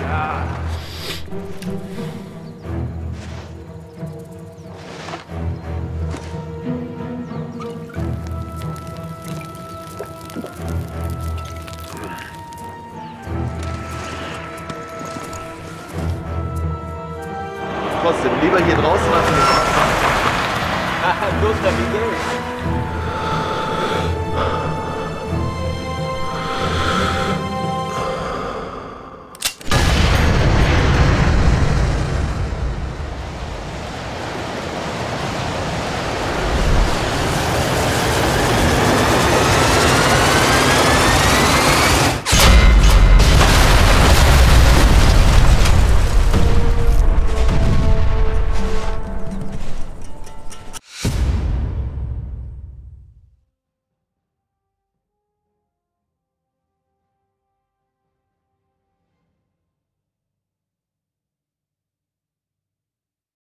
Ja. Trotzdem, lieber hier draußen als hier. Haha, bloß da wie Geld.